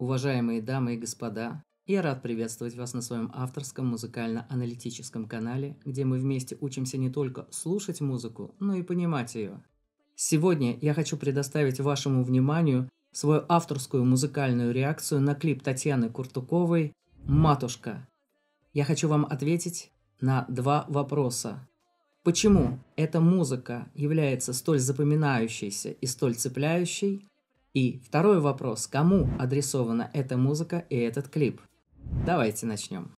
Уважаемые дамы и господа, я рад приветствовать вас на своем авторском музыкально-аналитическом канале, где мы вместе учимся не только слушать музыку, но и понимать ее. Сегодня я хочу предоставить вашему вниманию свою авторскую музыкальную реакцию на клип Татьяны Куртуковой «Матушка». Я хочу вам ответить на два вопроса. Почему эта музыка является столь запоминающейся и столь цепляющей? И второй вопрос, кому адресована эта музыка и этот клип? Давайте начнем.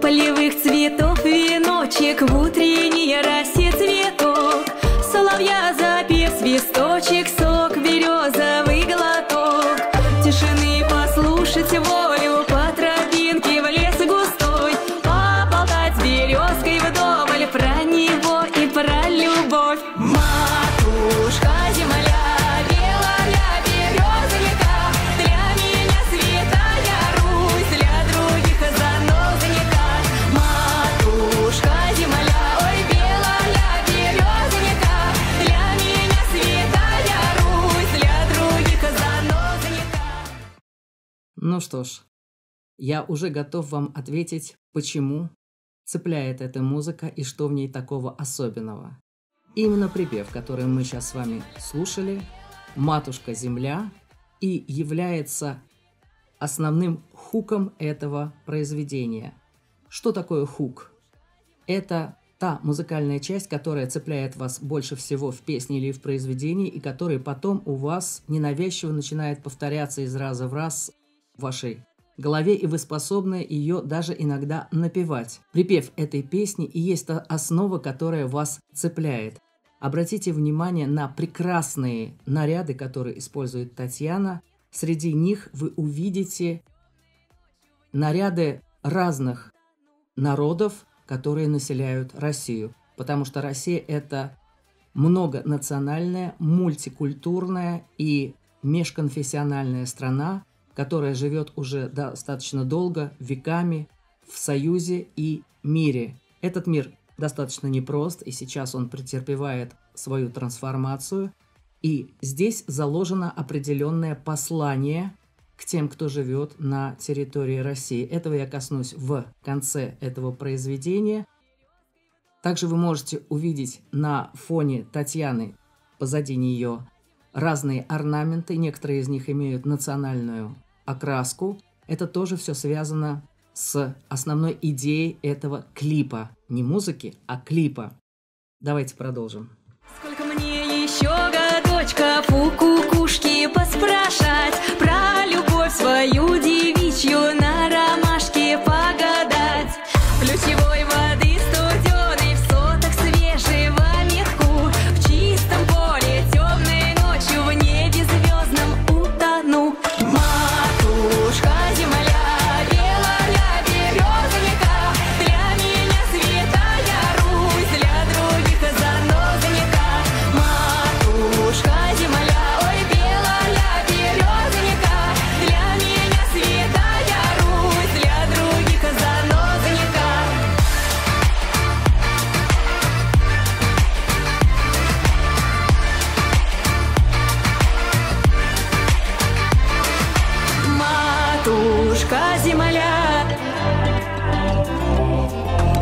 Полевых цветов веночек в утренней росе цветок, соловья запев свисточек, сок березовый глоток, тишины послушать волю по тропинке в лес густой, поболтать с березкой вдоволь про него и про любовь. Матушка, земля белая, береза века, для меня святая Русь, для других заноза не та. Матушка, земля, ой, белая, береза века, для меня святая Русь, для других заноза не та. Ну что ж, я уже готов вам ответить, почему цепляет эта музыка и что в ней такого особенного. Именно припев, который мы сейчас с вами слушали, «Матушка земля», и является основным хуком этого произведения. Что такое хук? Это та музыкальная часть, которая цепляет вас больше всего в песне или в произведении, и которая потом у вас ненавязчиво начинает повторяться из раза в раз в вашей голове, и вы способны ее даже иногда напевать. Припев этой песни и есть та основа, которая вас цепляет. Обратите внимание на прекрасные наряды, которые использует Татьяна. Среди них вы увидите наряды разных народов, которые населяют Россию. Потому что Россия – это многонациональная, мультикультурная и межконфессиональная страна, которая живет уже достаточно долго, веками, в союзе и мире. Этот мир достаточно непрост, и сейчас он претерпевает свою трансформацию. И здесь заложено определенное послание к тем, кто живет на территории России. Этого я коснусь в конце этого произведения. Также вы можете увидеть на фоне Татьяны, позади нее, разные орнаменты, некоторые из них имеют национальную окраску. Это тоже все связано с основной идеей этого клипа. Не музыки, а клипа. Давайте продолжим. Сколько мне еще годочков у кукушки поспрашать, про любовь свою девичью на ромашке погадать, ключевой воды студеной, в сотах свежего меху, в чистом поле темной ночью, в небе звездном утону. Матушка, земля, земля,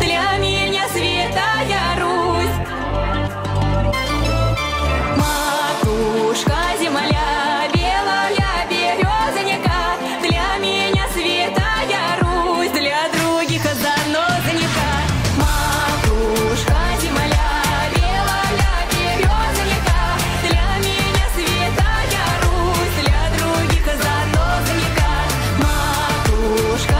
для меня святая Русь. Матушка, земля, белая, березонька, для меня святая Русь, для других занозонька. Матушка, земля, белая, березонька, для меня святая Русь, для других занозонька. Матушка,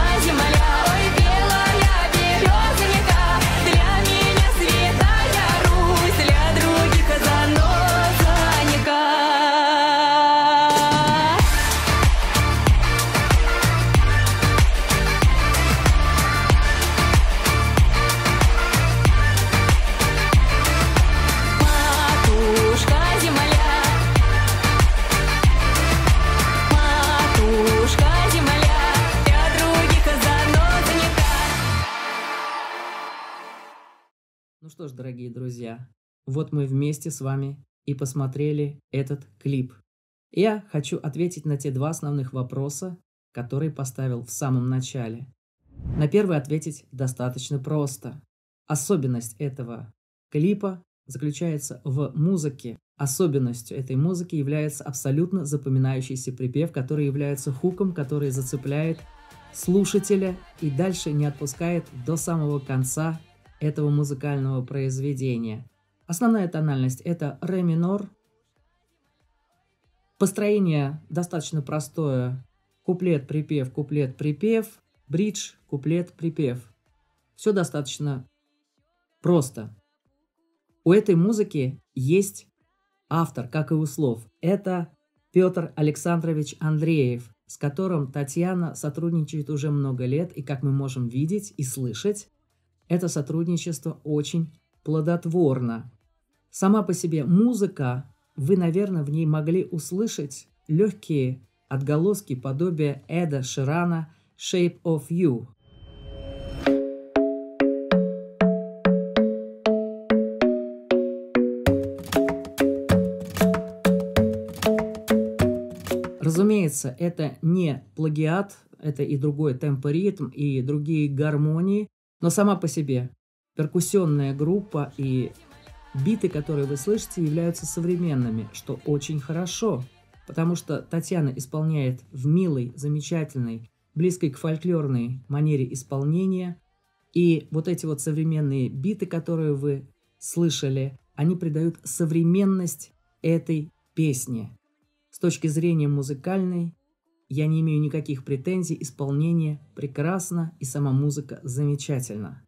Вот мы вместе с вами и посмотрели этот клип. Я хочу ответить на те два основных вопроса, которые поставил в самом начале. На первый ответить достаточно просто. Особенность этого клипа заключается в музыке. Особенностью этой музыки является абсолютно запоминающийся припев, который является хуком, который зацепляет слушателя и дальше не отпускает до самого конца этого музыкального произведения. Основная тональность – это ре минор. Построение достаточно простое. Куплет-припев, куплет-припев, бридж, куплет-припев. Все достаточно просто. У этой музыки есть автор, как и у слов. Это Петр Александрович Андреев, с которым Татьяна сотрудничает уже много лет, и, как мы можем видеть и слышать, это сотрудничество очень плодотворно. Сама по себе музыка, вы, наверное, в ней могли услышать легкие отголоски подобия Эда Ширана «Shape of You». Разумеется, это не плагиат, это и другой темпоритм, и другие гармонии, но сама по себе перкуссионная группа и биты, которые вы слышите, являются современными, что очень хорошо, потому что Татьяна исполняет в милой, замечательной, близкой к фольклорной манере исполнения, и вот эти вот современные биты, которые вы слышали, они придают современность этой песне. С точки зрения музыкальной, я не имею никаких претензий, исполнение прекрасно и сама музыка замечательна.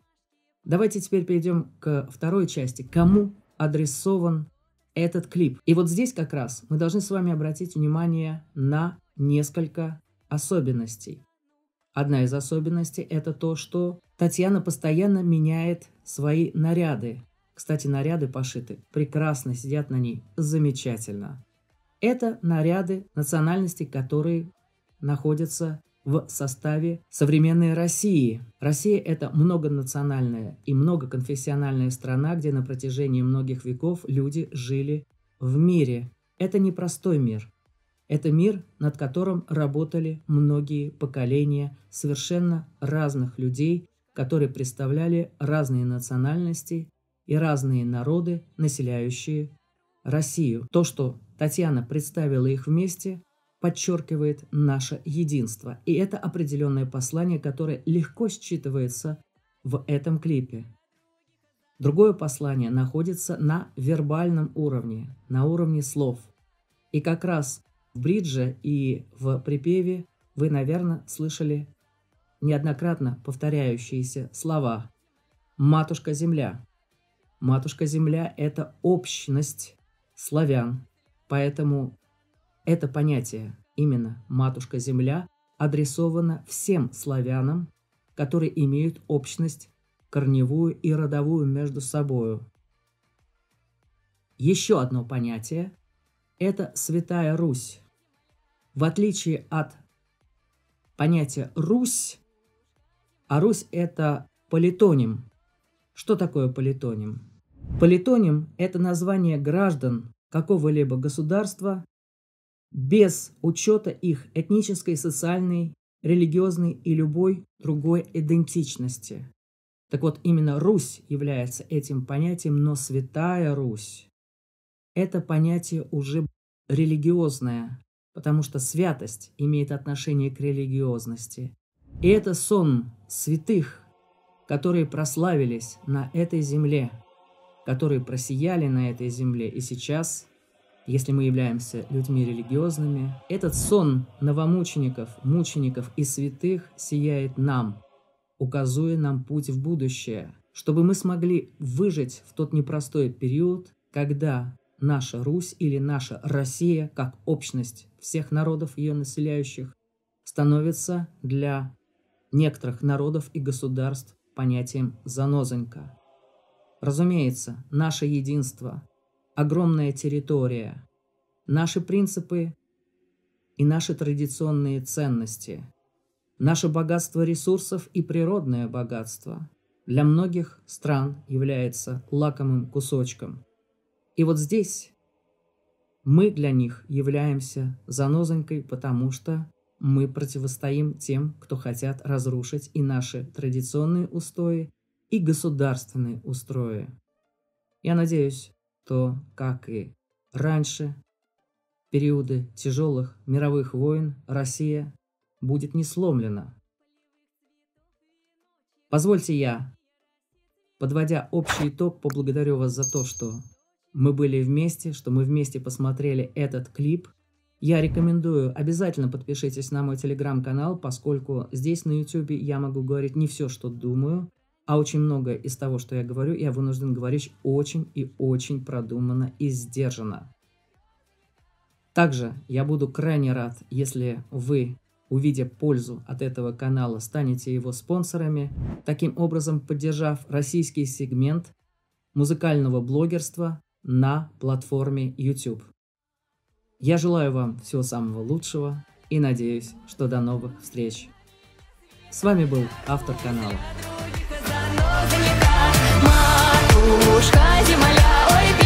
Давайте теперь перейдем к второй части. Кому адресован этот клип? И вот здесь как раз мы должны с вами обратить внимание на несколько особенностей. Одна из особенностей – это то, что Татьяна постоянно меняет свои наряды. Кстати, наряды пошиты прекрасно, сидят на ней замечательно. Это наряды национальностей, которые находятся в составе современной России. Россия – это многонациональная и многоконфессиональная страна, где на протяжении многих веков люди жили в мире. Это непростой мир. Это мир, над которым работали многие поколения совершенно разных людей, которые представляли разные национальности и разные народы, населяющие Россию. То, что Татьяна представила их вместе, подчеркивает наше единство. И это определенное послание, которое легко считывается в этом клипе. Другое послание находится на вербальном уровне, на уровне слов. И как раз в бридже и в припеве вы, наверное, слышали неоднократно повторяющиеся слова «Матушка земля». Матушка земля – это общность славян. Поэтому это понятие, именно «матушка земля», адресовано всем славянам, которые имеют общность корневую и родовую между собою. Еще одно понятие – это «Святая Русь». В отличие от понятия «Русь», а «Русь» – это политоним. Что такое политоним? Политоним – это название граждан какого-либо государства без учета их этнической, социальной, религиозной и любой другой идентичности. Так вот, именно Русь является этим понятием, но Святая Русь – это понятие уже религиозное, потому что святость имеет отношение к религиозности. И это сон святых, которые прославились на этой земле, которые просияли на этой земле. И сейчас, если мы являемся людьми религиозными, этот сон новомучеников, мучеников и святых сияет нам, указуя нам путь в будущее, чтобы мы смогли выжить в тот непростой период, когда наша Русь или наша Россия, как общность всех народов ее населяющих, становится для некоторых народов и государств понятием «занозонька». Разумеется, наше единство, огромная территория, наши принципы и наши традиционные ценности, наше богатство ресурсов и природное богатство для многих стран является лакомым кусочком. И вот здесь мы для них являемся занозонькой, потому что мы противостоим тем, кто хотят разрушить и наши традиционные устои, и государственные устои. Я надеюсь, что, как и раньше, в периоды тяжелых мировых войн Россия будет не сломлена. Позвольте я, подводя общий итог, поблагодарю вас за то, что мы были вместе, что мы вместе посмотрели этот клип. Я рекомендую, обязательно подпишитесь на мой телеграм-канал, поскольку здесь на YouTube я могу говорить не все, что думаю, а очень многое из того, что я говорю, я вынужден говорить очень и очень продуманно и сдержанно. Также я буду крайне рад, если вы, увидя пользу от этого канала, станете его спонсорами, таким образом поддержав российский сегмент музыкального блогерства на платформе YouTube. Я желаю вам всего самого лучшего и надеюсь, что до новых встреч. С вами был автор канала. Матушка, земля, ой,